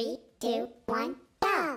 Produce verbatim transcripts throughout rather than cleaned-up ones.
Three, two, one, go!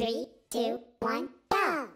Three, two, one. We'll be right back.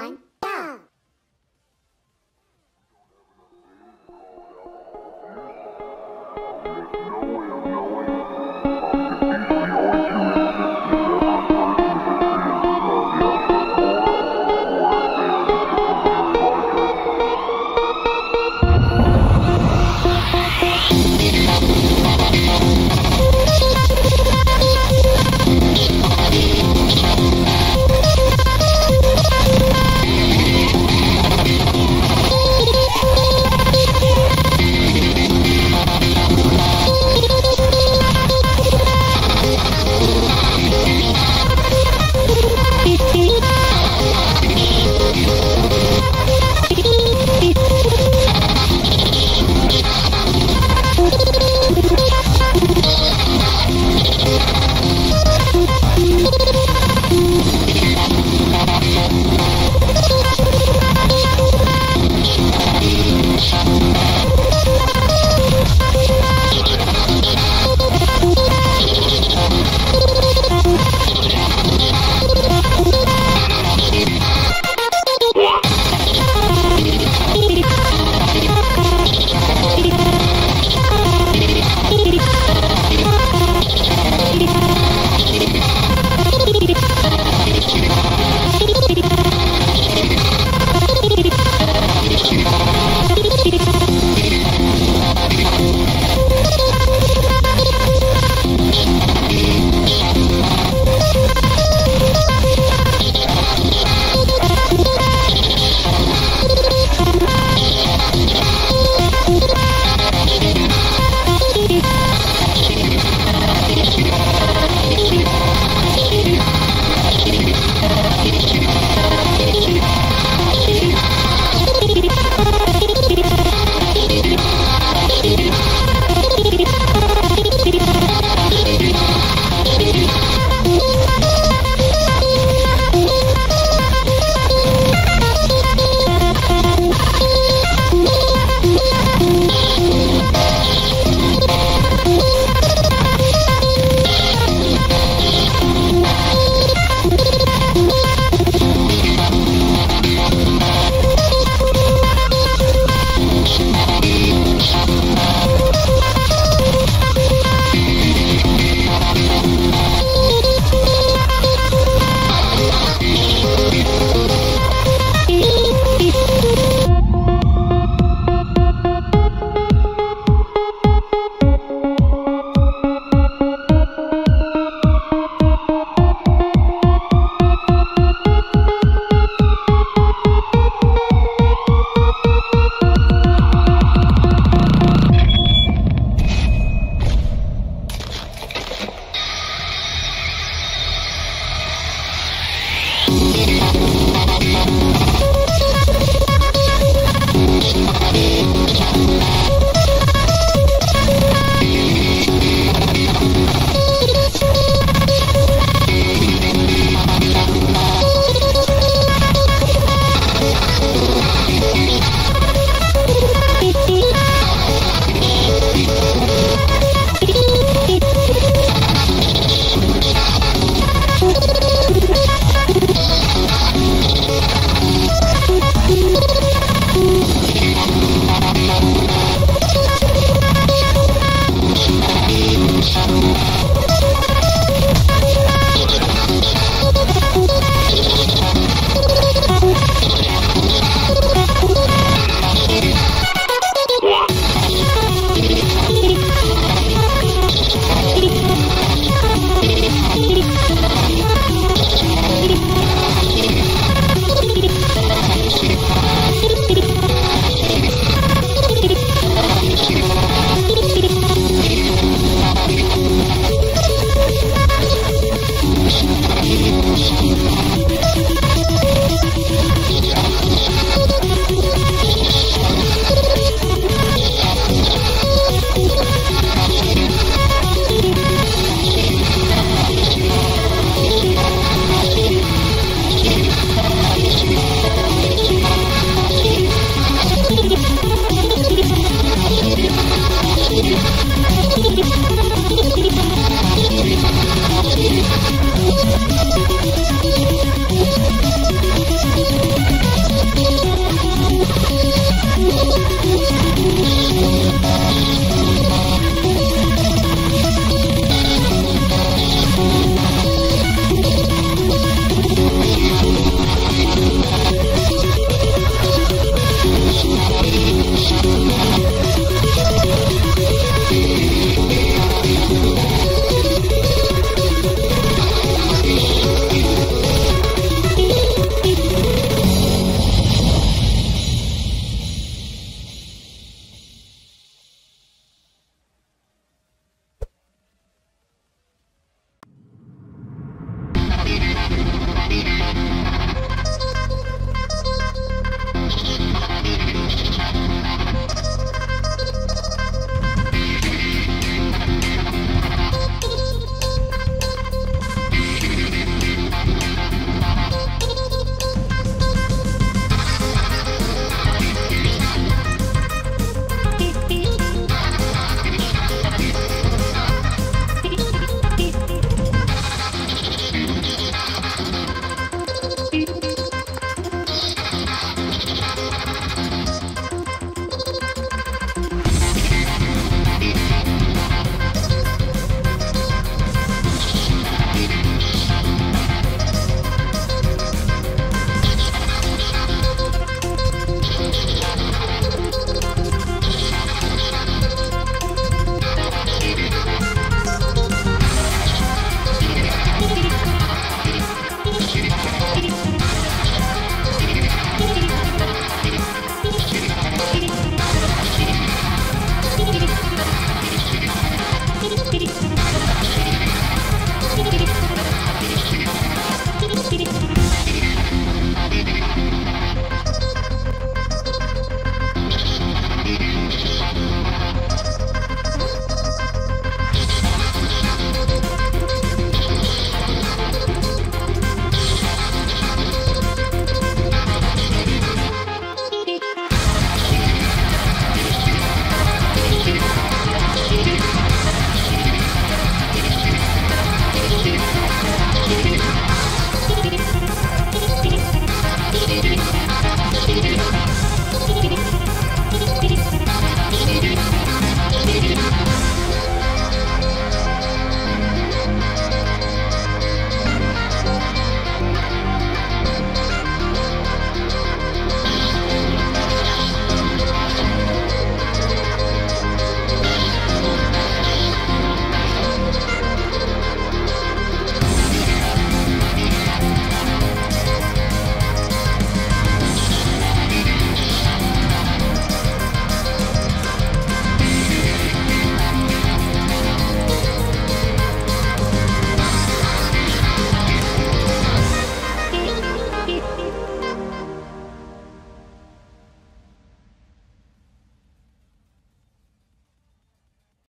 one.